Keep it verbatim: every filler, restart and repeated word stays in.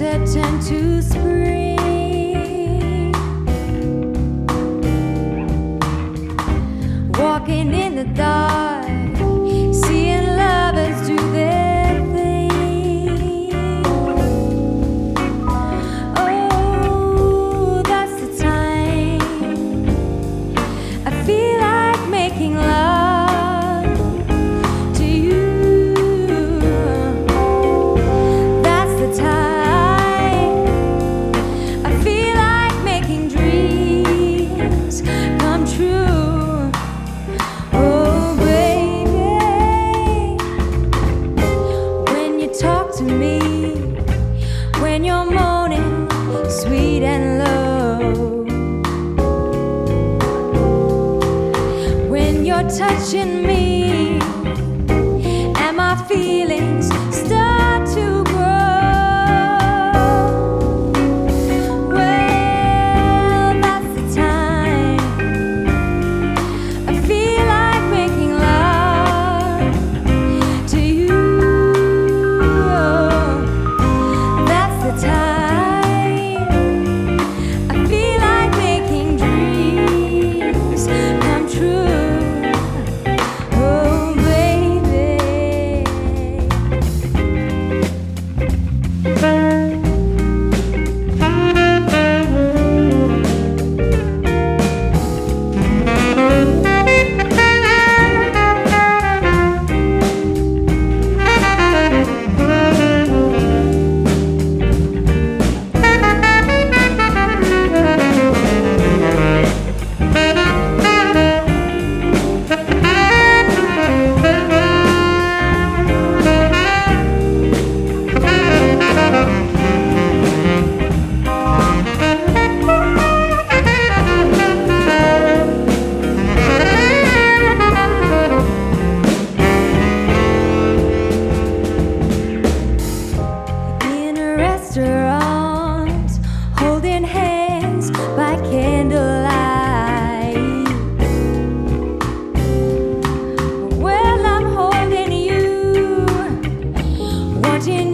winter turned to spring. Walking in the dark, seeing lovers do their thing. Oh, that's the time I feel like making love. To me, when you're moaning sweet and low, when you're touching me and my feelings start to grow, well, that's the time I feel like making love to you. Time I feel like making dreams come true. Oh, baby. Holding hands by candlelight. Well, I'm holding you, watching you.